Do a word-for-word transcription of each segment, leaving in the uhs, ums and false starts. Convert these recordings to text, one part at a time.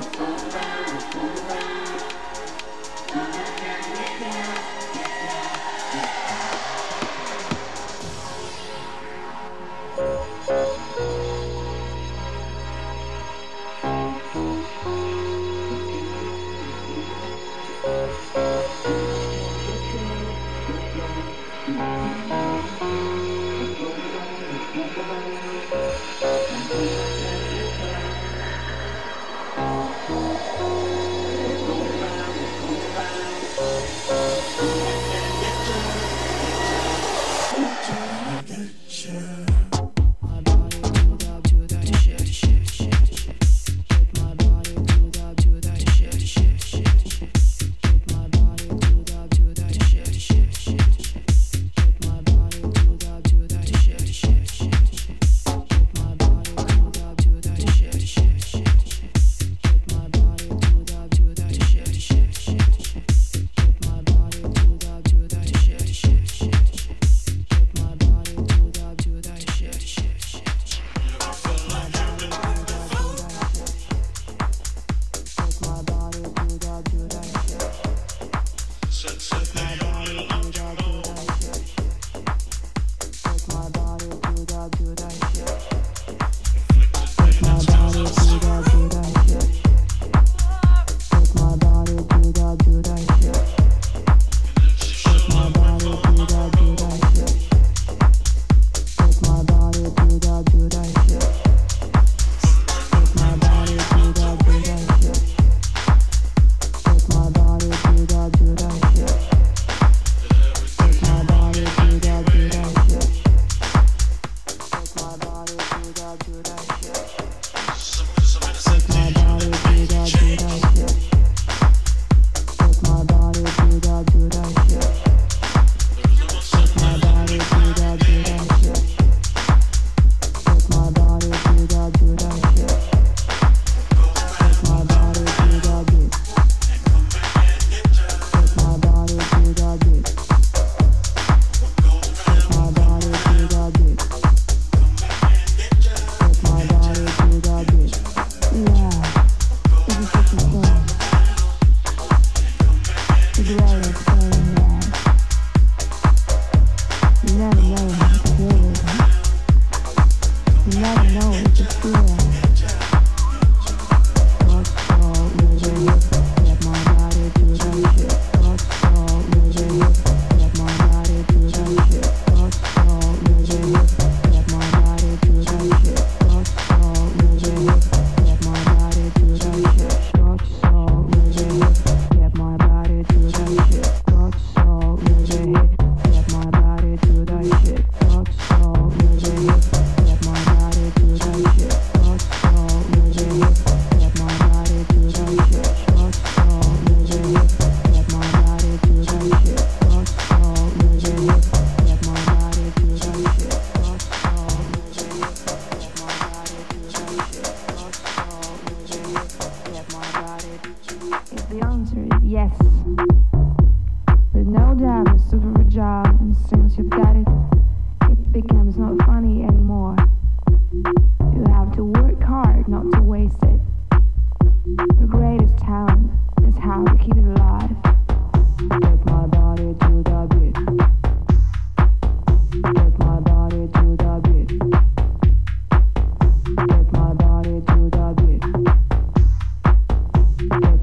Take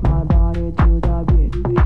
my body to the beat.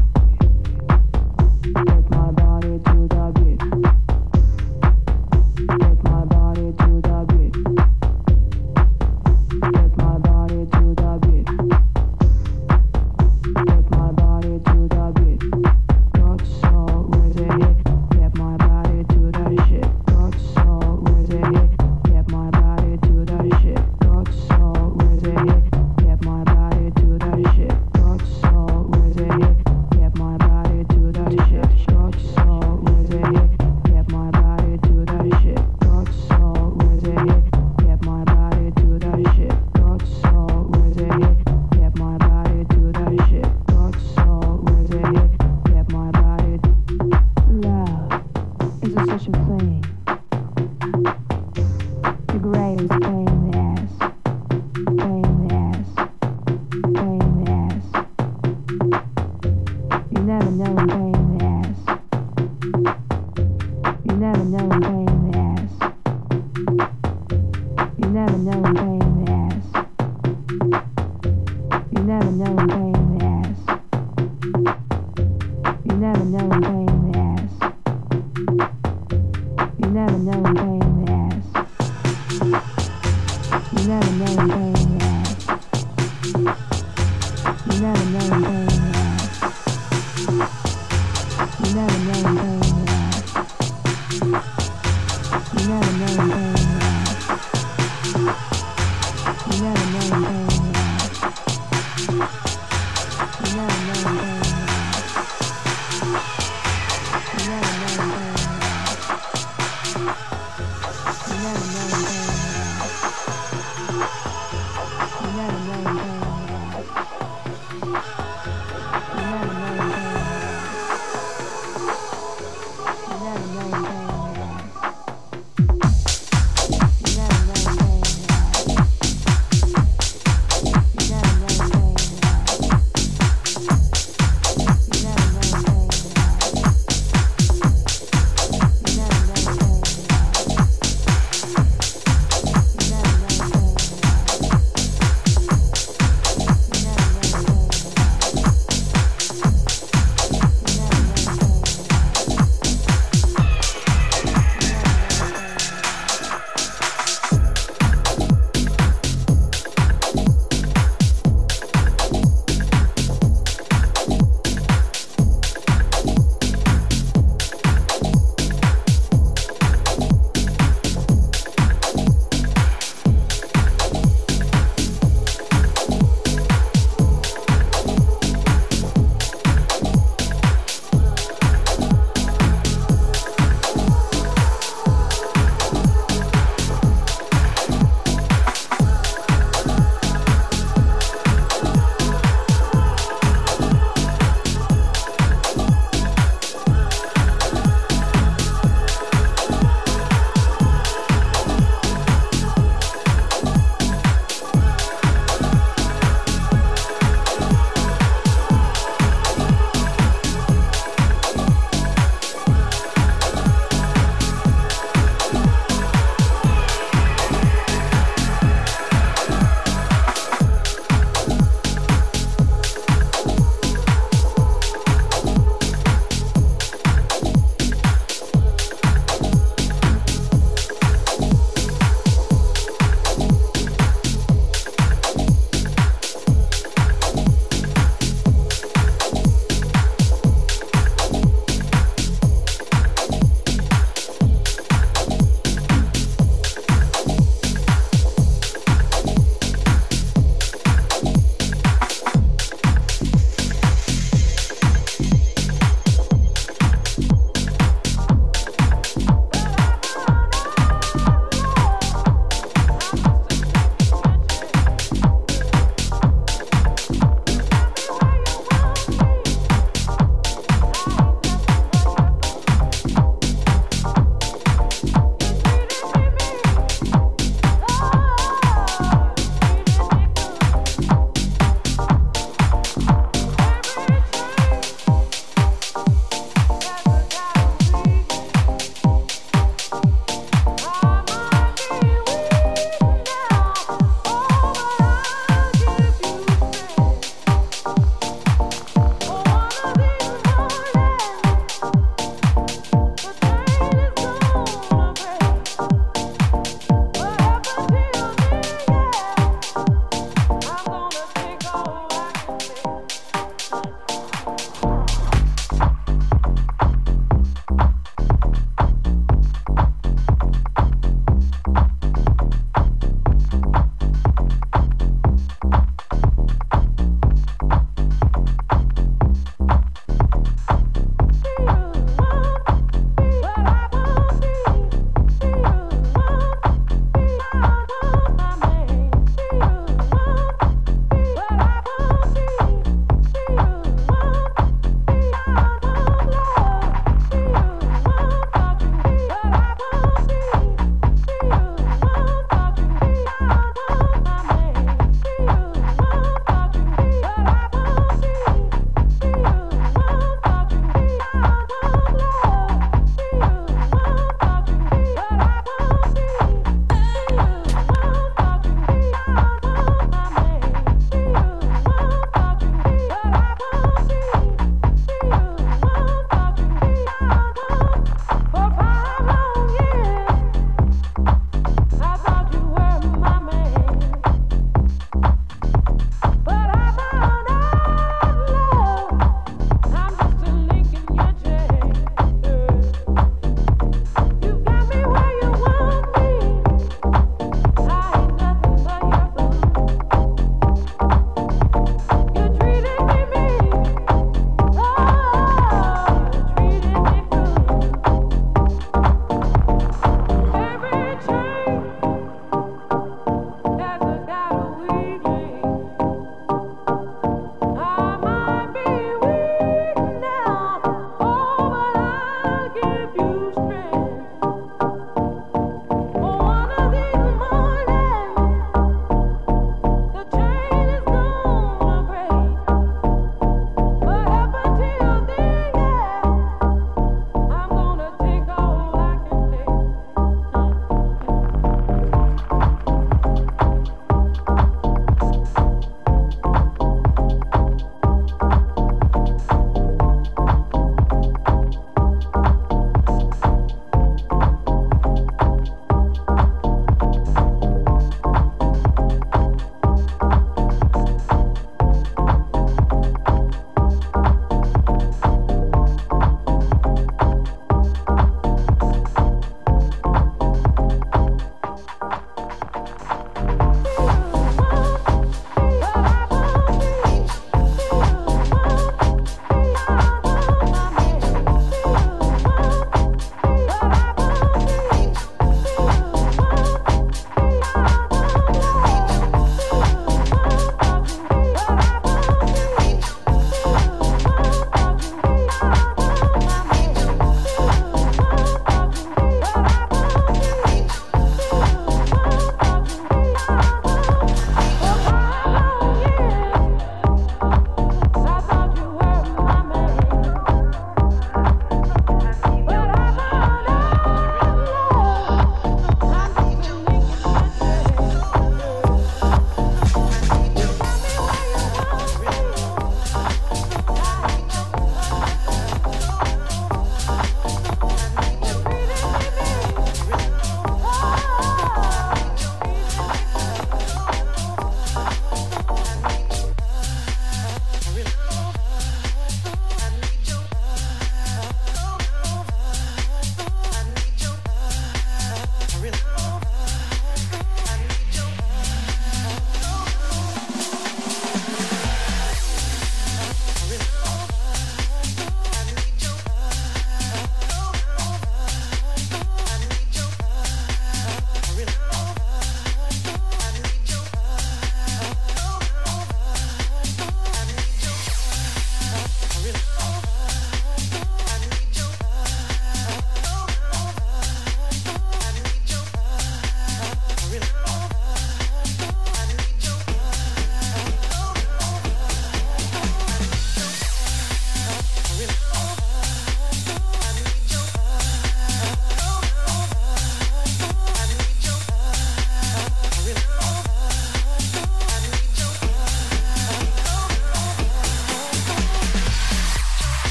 never know a pain in the ass. You never know a pain in the ass. You never know a pain in the ass. You never know a pain in the ass. You never know a pain in the ass. You never know a pain in the ass. You never know a pain in the ass. You never know a pain.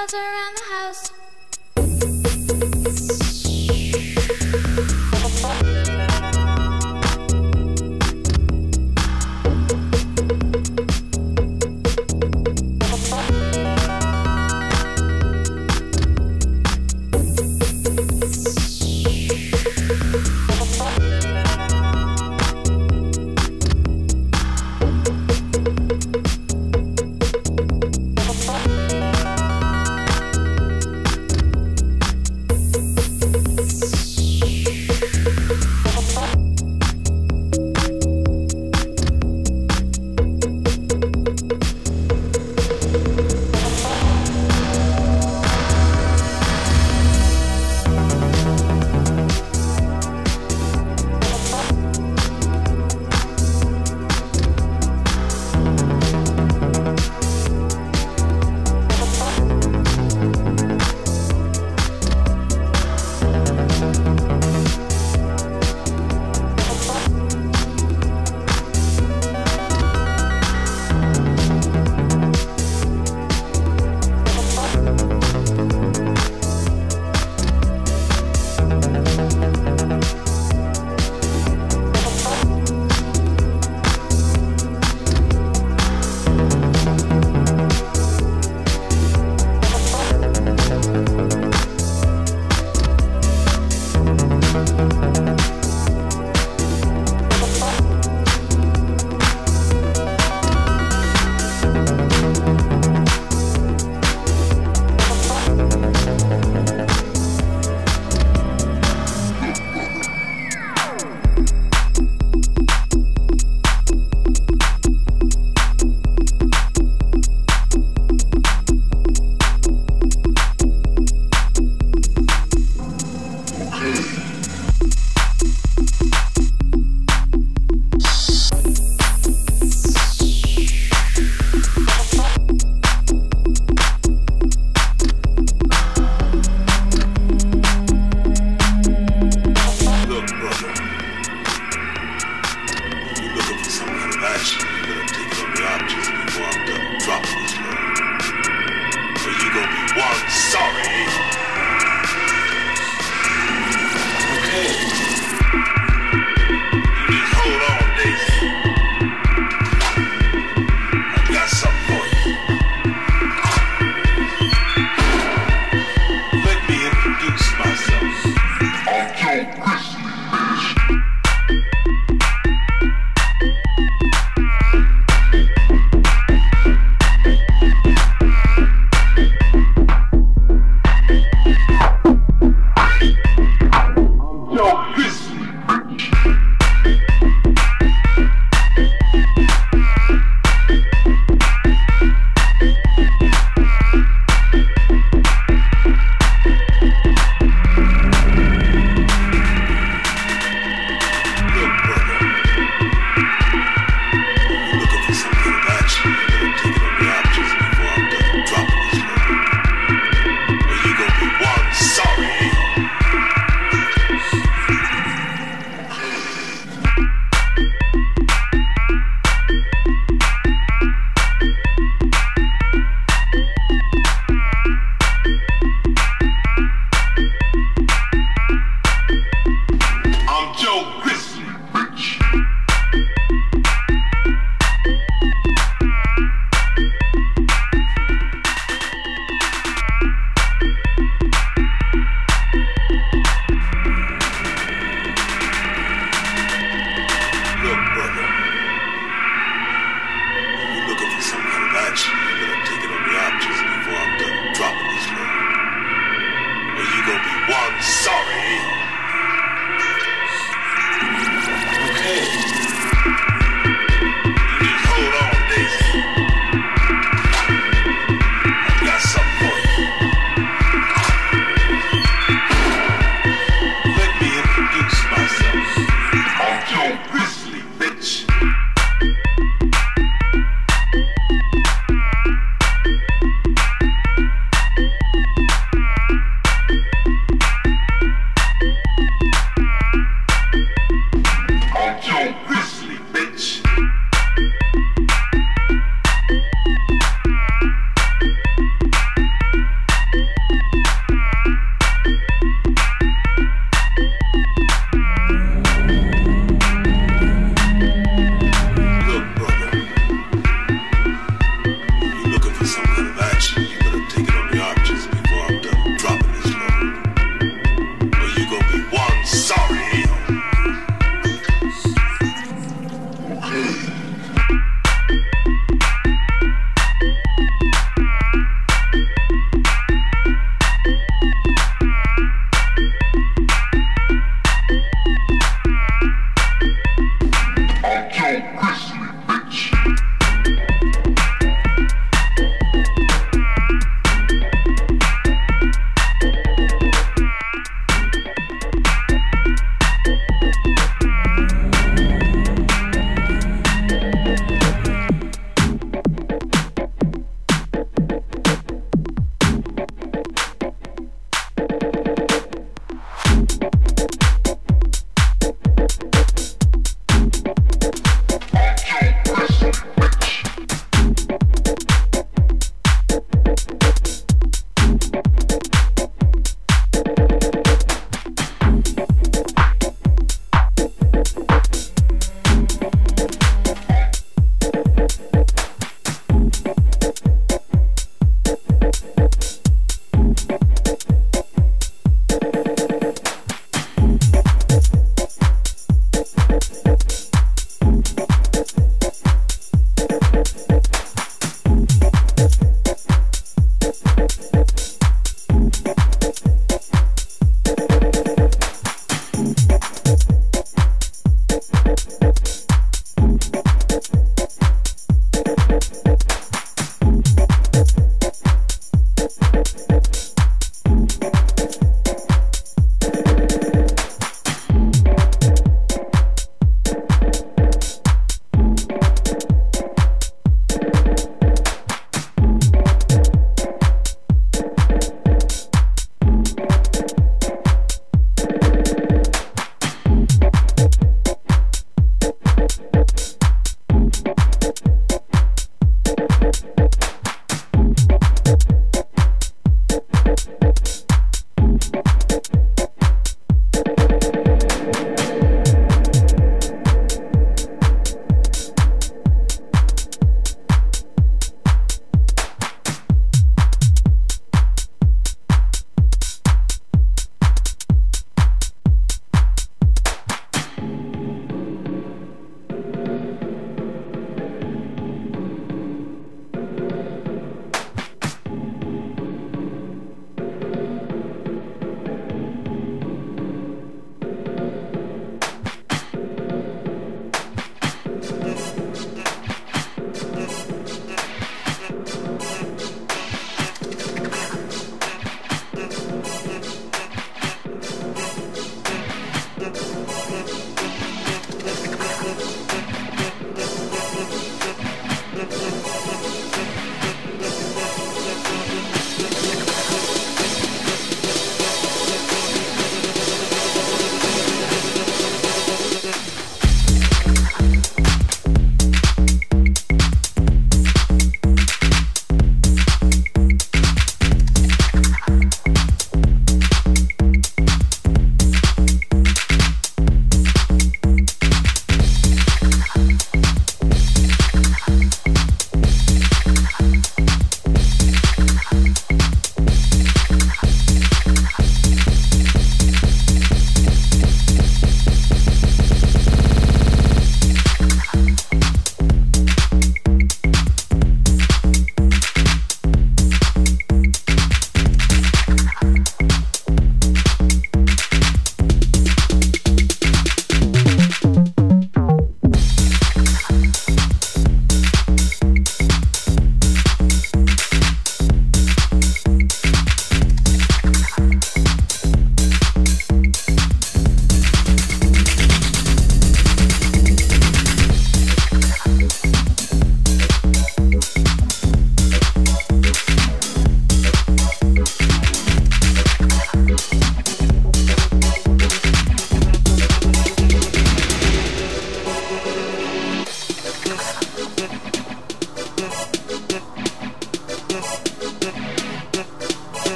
jazz around the house.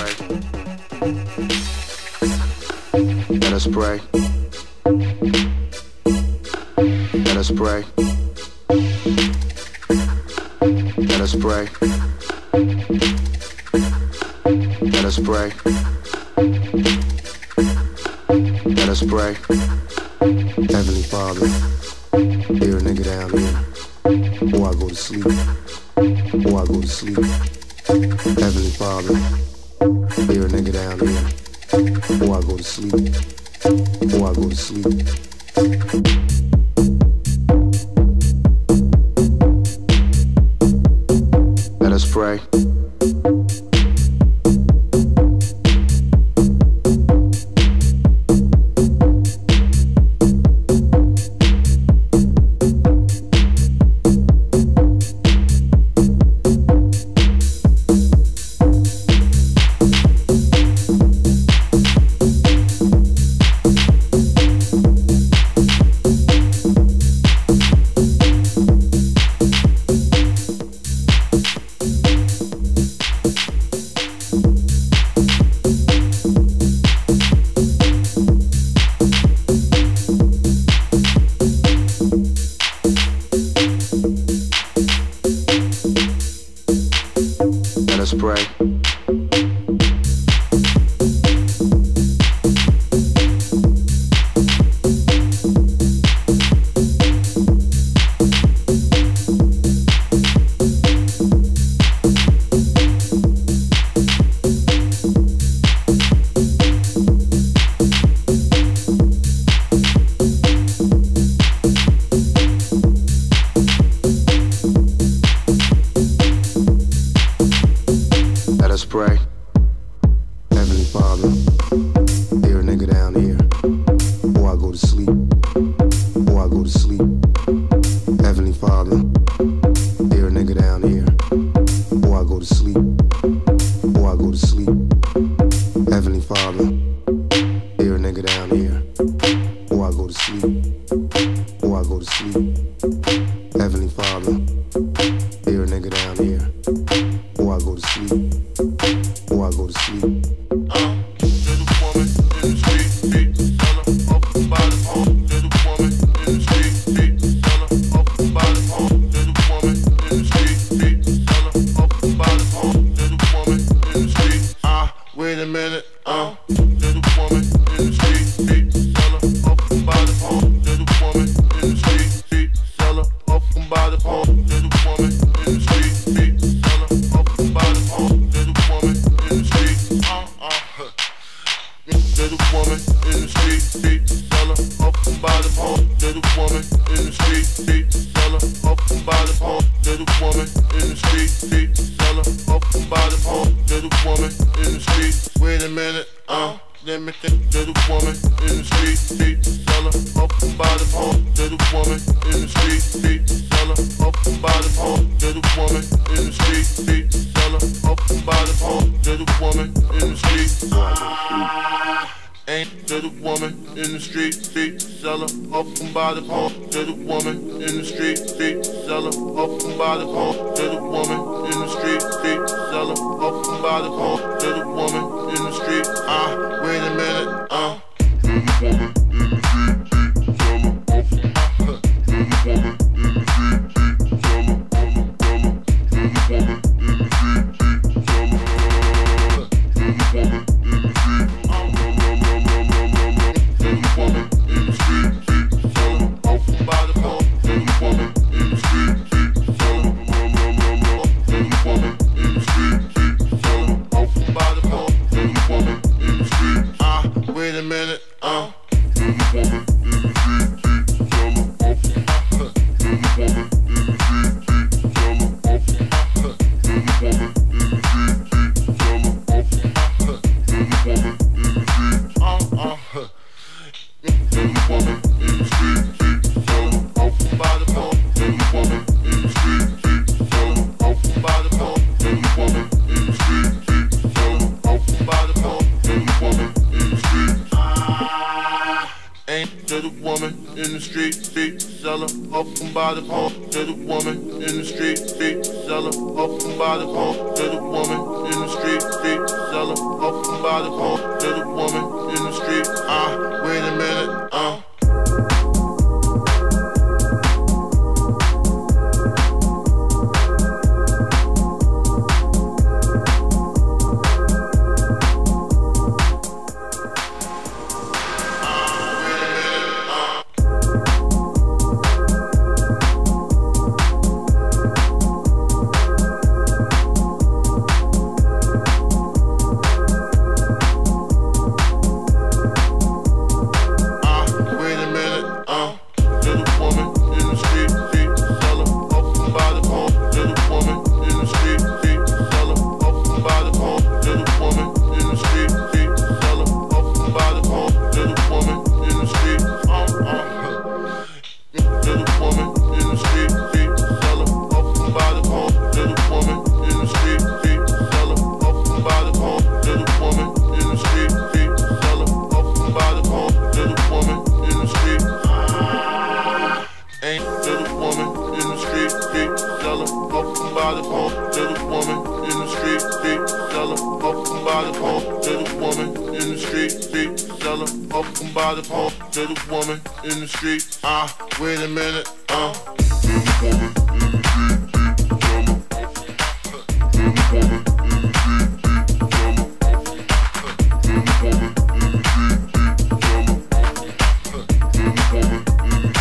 pray. Let us pray. Let us pray. Let us pray. Let us pray. Let us pray. Heavenly Father, here a nigga down here, before I go to sleep, before I go to sleep. Heavenly Father, here a nigga down here, before I go to sleep, before I go to sleep. Let us pray. Let us pray. Pray. Heavenly Father, hear a nigga down here, before I go to sleep, before I go to sleep. Heavenly Father, hear a nigga down here, before I go to sleep, before I go to sleep. Heavenly Father, hear a nigga down here, before I go to sleep, before I go to sleep. Heavenly Father, hear a nigga down here, before I go to sleep, before I go to sleep. Uh, there's a woman in the street, beat, selling up the body. Uh, there's a woman in the street, beat, selling up the body. Uh, there's a woman in the street, beat, selling up the body. Uh, there's a woman in the street. Ah, uh, wait a minute. Uh, there's a woman in the street, beat, selling up the body. Uh, there's a woman in the street, beat, selling up the body. Uh, there's a woman in the street, beat, selling up the body. Uh, there's a woman in the street. Uh uh. There's a woman in the street, beat, selling up the body. Uh, there's a woman in the street, beat, selling up the body. Uh, there's a woman in the street, beat, selling up the body. Uh, there's a woman in the street. Wait a minute. Uh. Let me think. There's a woman in the street, beat, selling up the body. Uh, there's a woman in the street, beat, selling up the body. Uh, there's a woman in the street, beat, selling up the body. Uh, there's a woman in the street. Ah, ain't there's a woman in the street, beat, selling up the body. Uh, there's a woman in the street, beat, selling up the body. Uh, there's a woman in the street, beat, selling up the body. Uh, there's a woman in the street. Ah. Wait a minute, uh. There's a woman in the street, beat, selling up. There's a woman in the street, beat, selling up. There's a woman in the street, beat, selling up. There's a woman in the street, um, um, um, um, um, um. There's a woman in the street, beat, selling up. There's a woman in the street, beat, selling up. There's a woman in the street, beat, selling up. There's a woman. Ah, uh, wait a minute, uh. There's a woman in the street, beat, selling up. There's a woman in the street, beat, selling up. There's a woman in the street, beat, selling up. There's a woman in the street, uh, uh. There's a woman in the street, beat, selling up. There's a woman in the street, beat, selling up. There's a woman in the street, beat, selling up. There's a woman in the street. Ah, ain't there's a woman in the street, beat, selling up and by the pump. There's a woman in the street, beat, selling up and by the pump. There's a woman in the street. in the street, street seller, open by the home to the woman in the street. Uh, wait a minute, uh. To the woman in the street, street seller, up and by the pump. To the woman in the street, street seller, up and by the pump. To the woman in the street, ah, wait a minute, ah. To the woman in the street, street seller. To the woman in the street, street seller. To the woman in the street, street seller. To the woman in the street, ah, ah.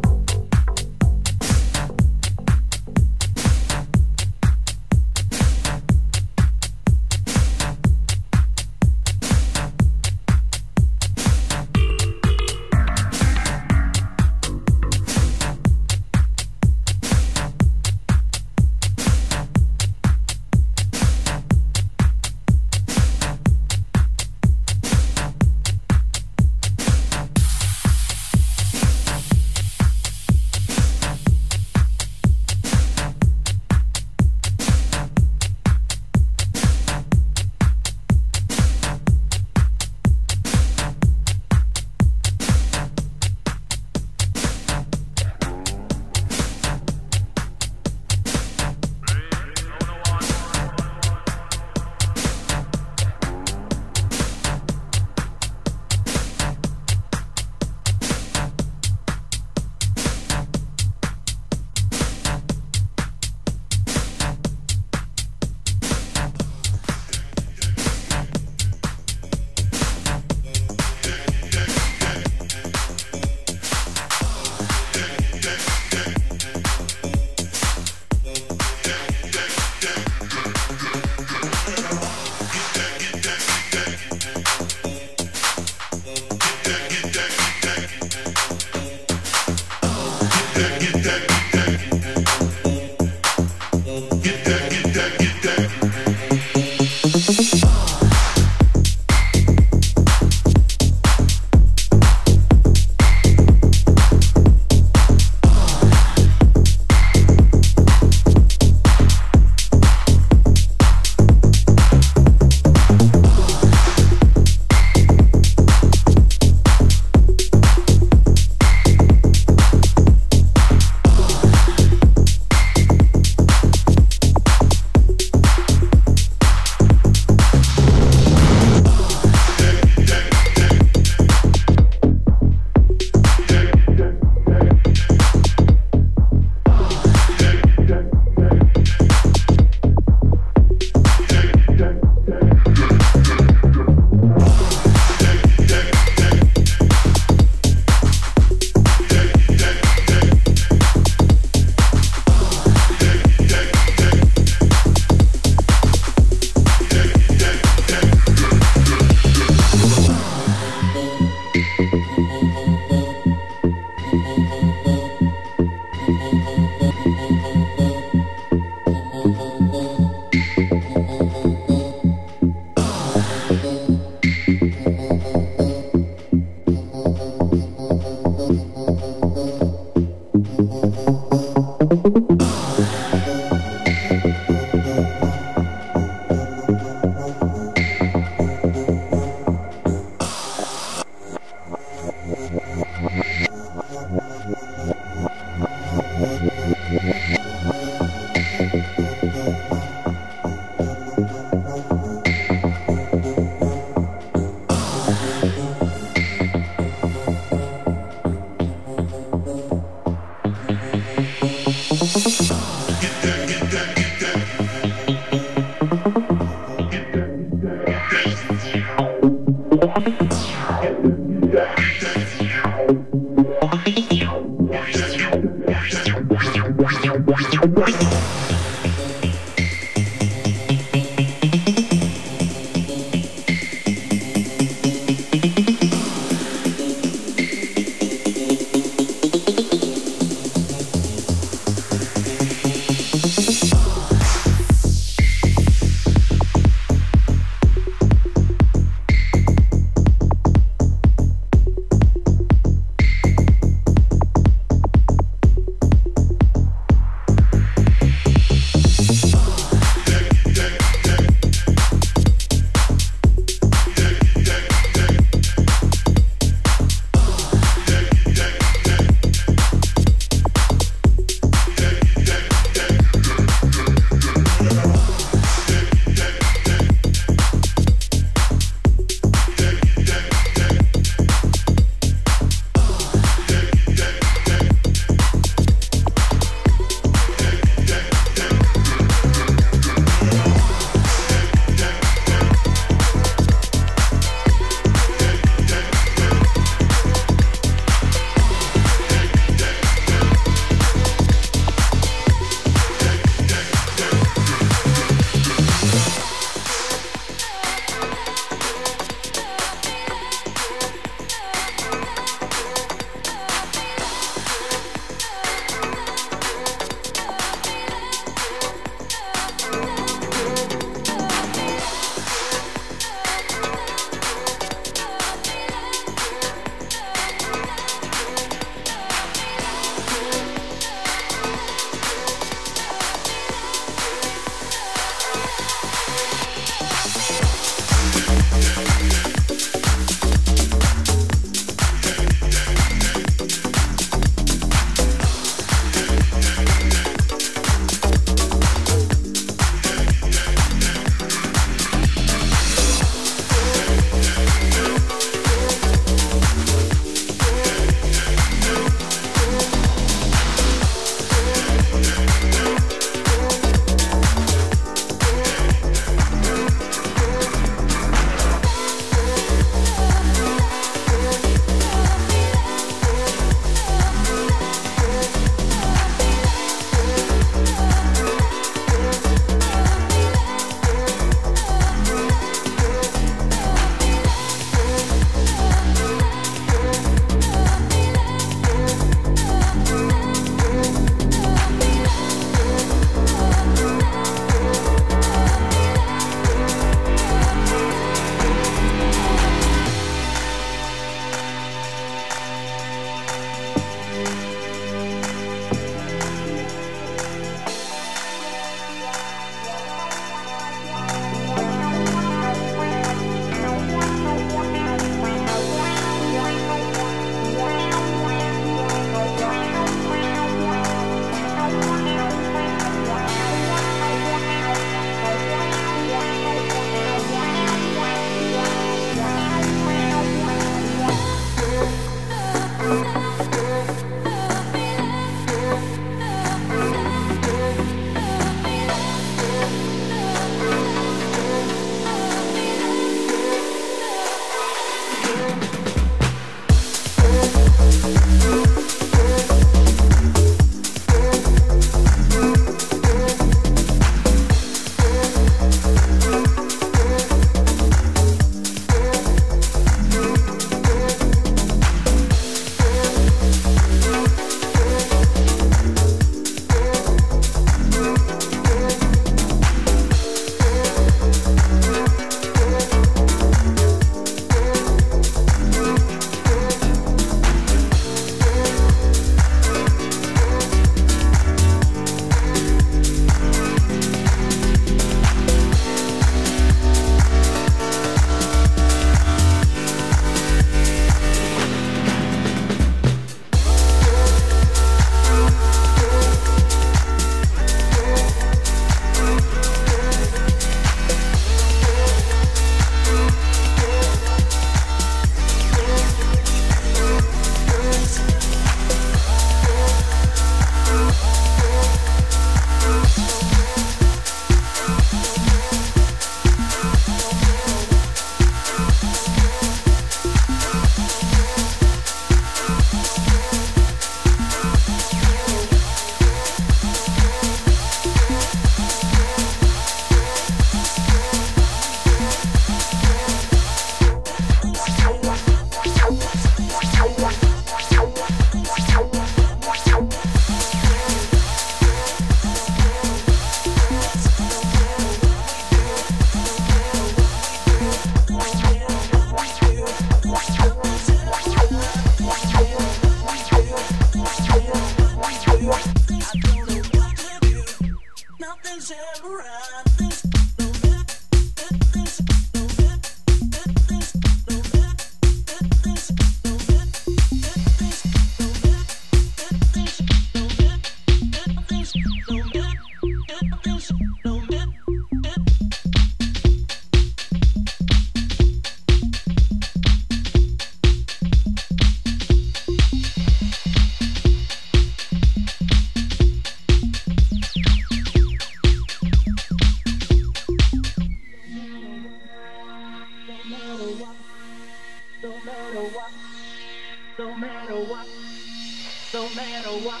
No matter what,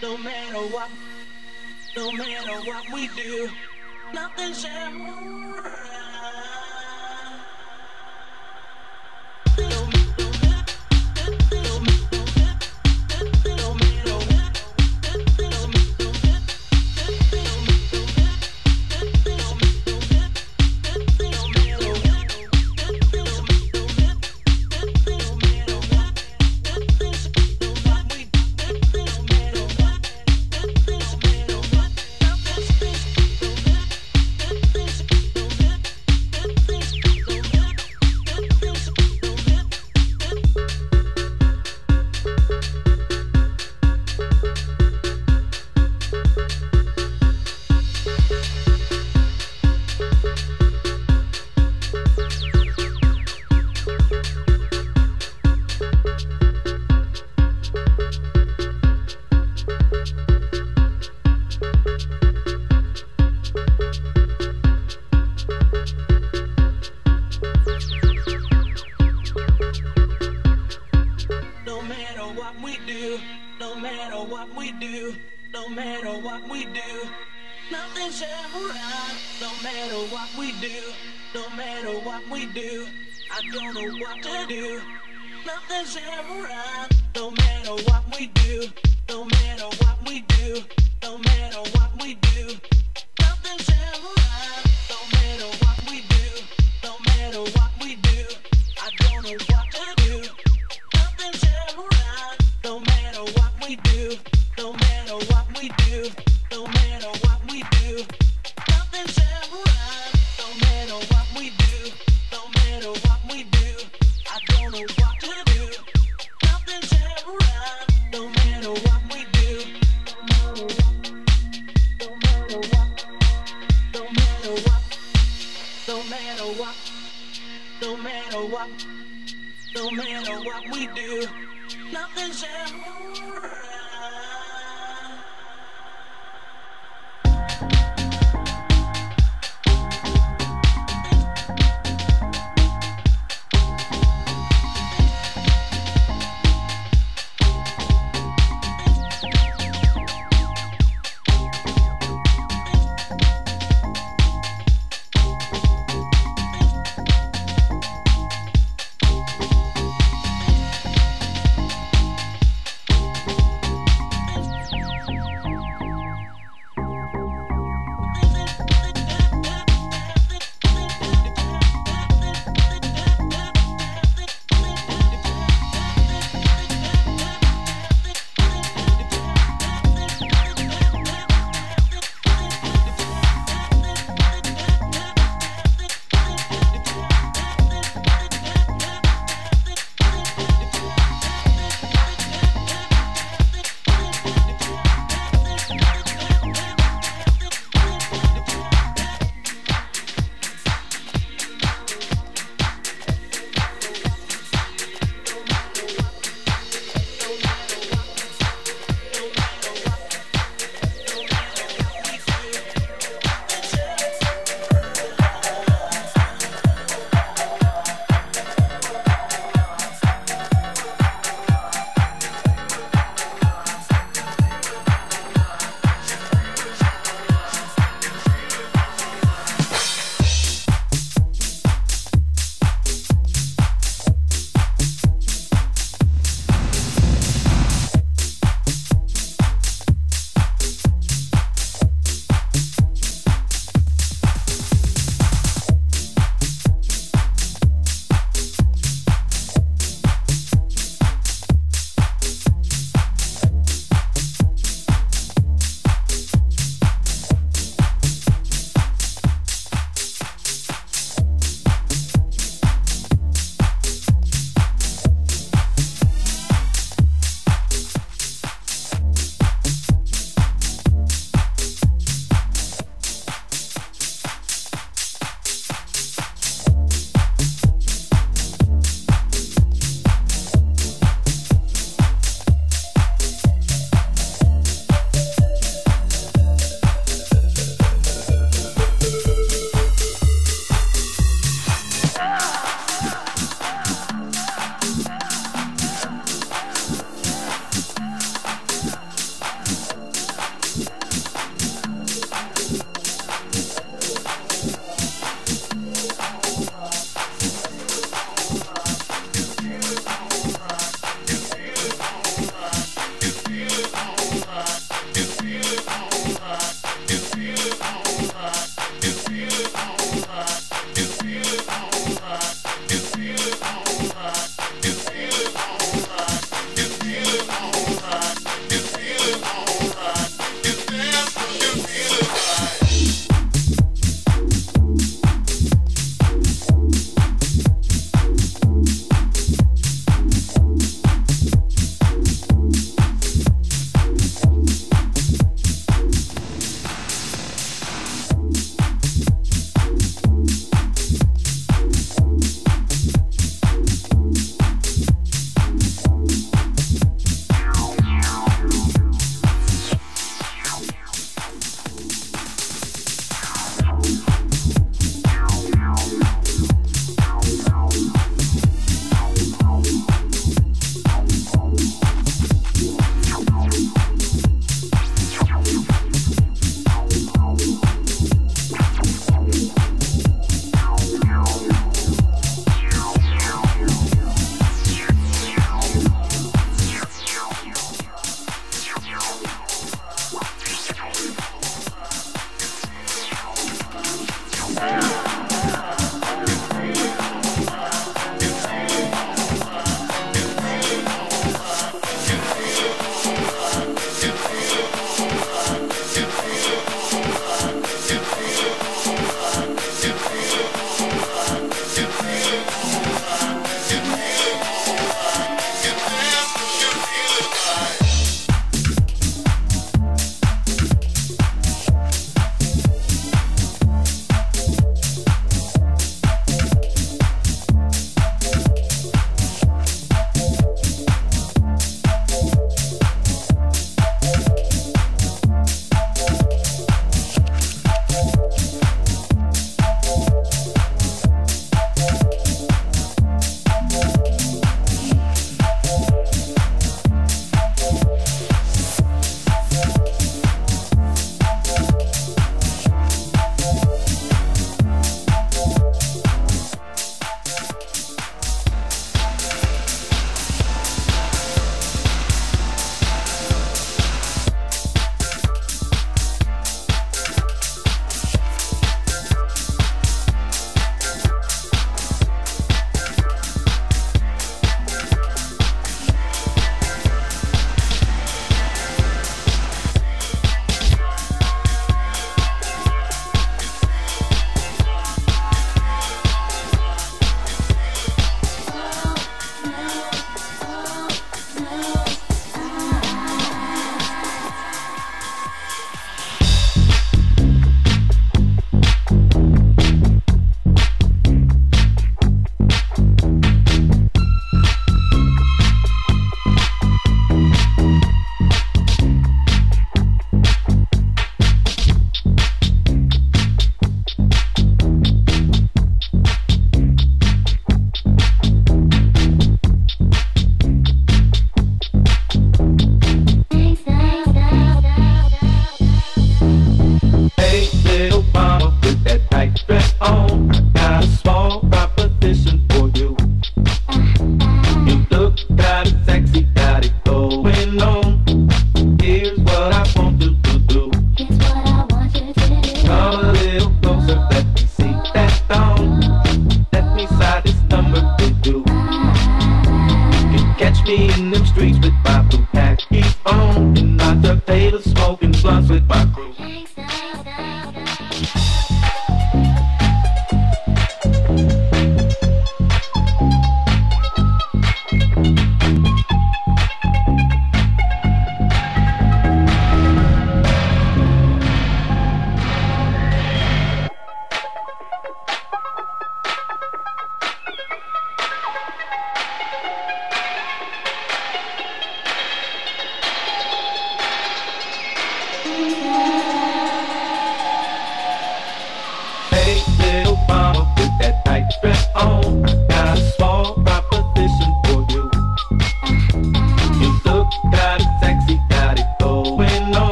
no matter what, no matter what we do, nothing's ever right. No matter what we do, no matter what we do, nothing's ever right. No matter what we do, no matter what we do, I don't know what to do. Nothing's ever right. No matter what we do, no matter what we do, no matter what we do, nothing's ever right. No matter what we do, no matter what we do, I don't know what to do. Nothing's ever right. No matter what we do, no matter what we do, no matter what we do, nothing's ever right. No matter what we do, no matter what we do, I don't know what to do. Nothing's ever right. No matter what we do, no matter what, no matter what, no matter what, no matter what, no matter what, no matter what we do, nothing's ever right. We'll streets with my blue patch. Keep on in my dictator, smoking blunts with my crew.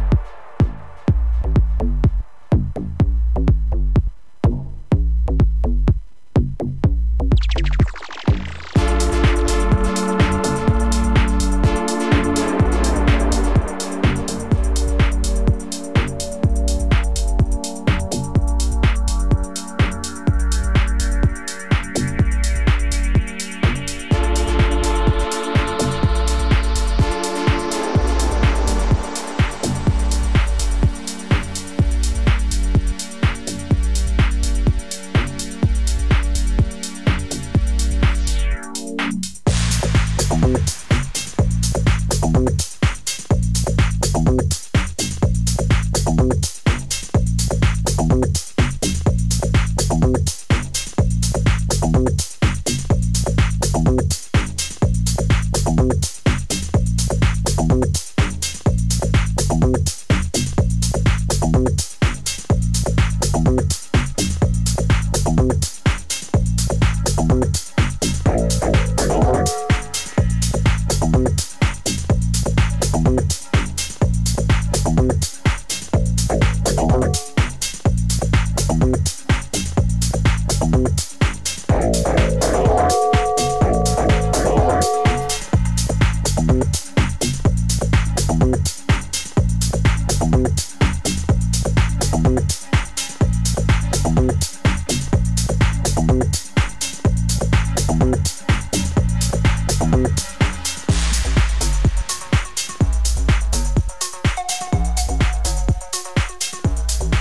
Clicked up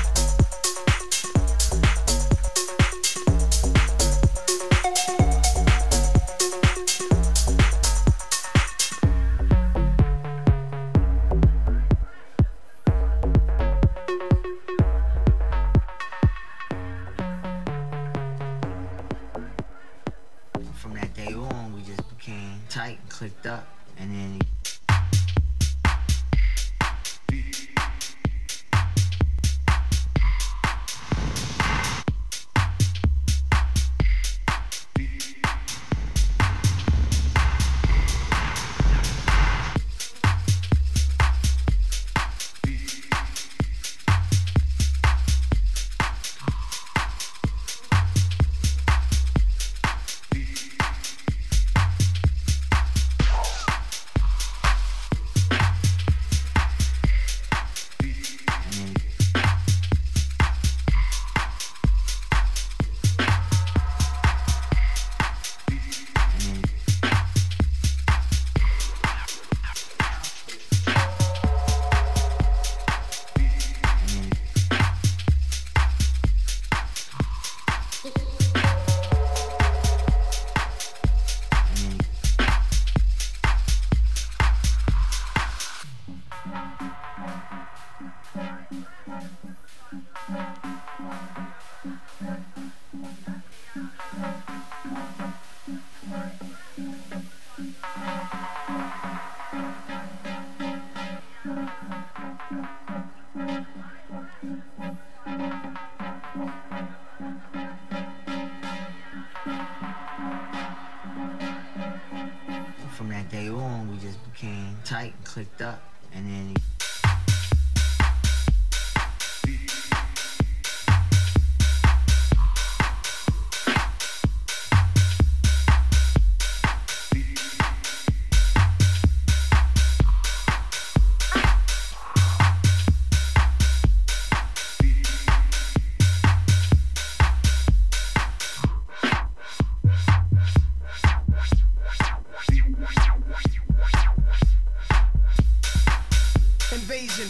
and then from that day on, we just became tight and clicked up, and then amazing.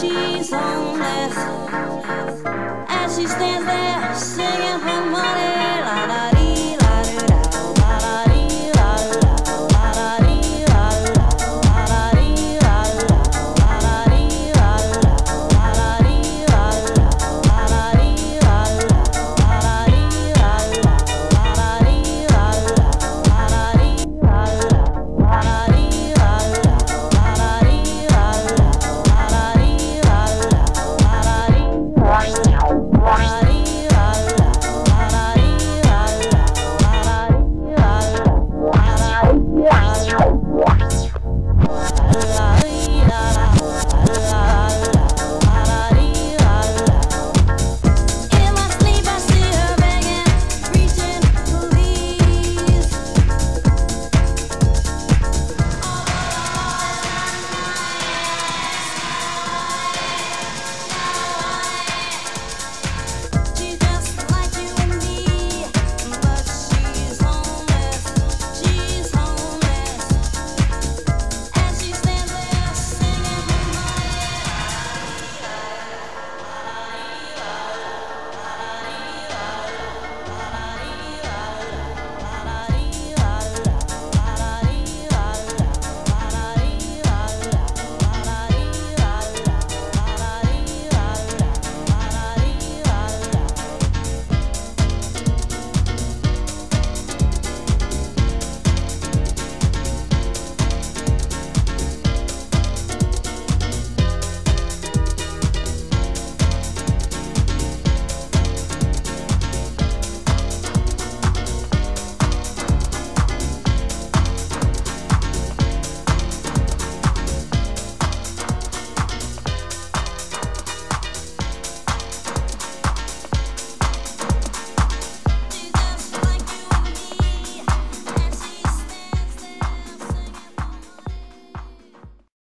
She's homeless, and she stands there singing for money.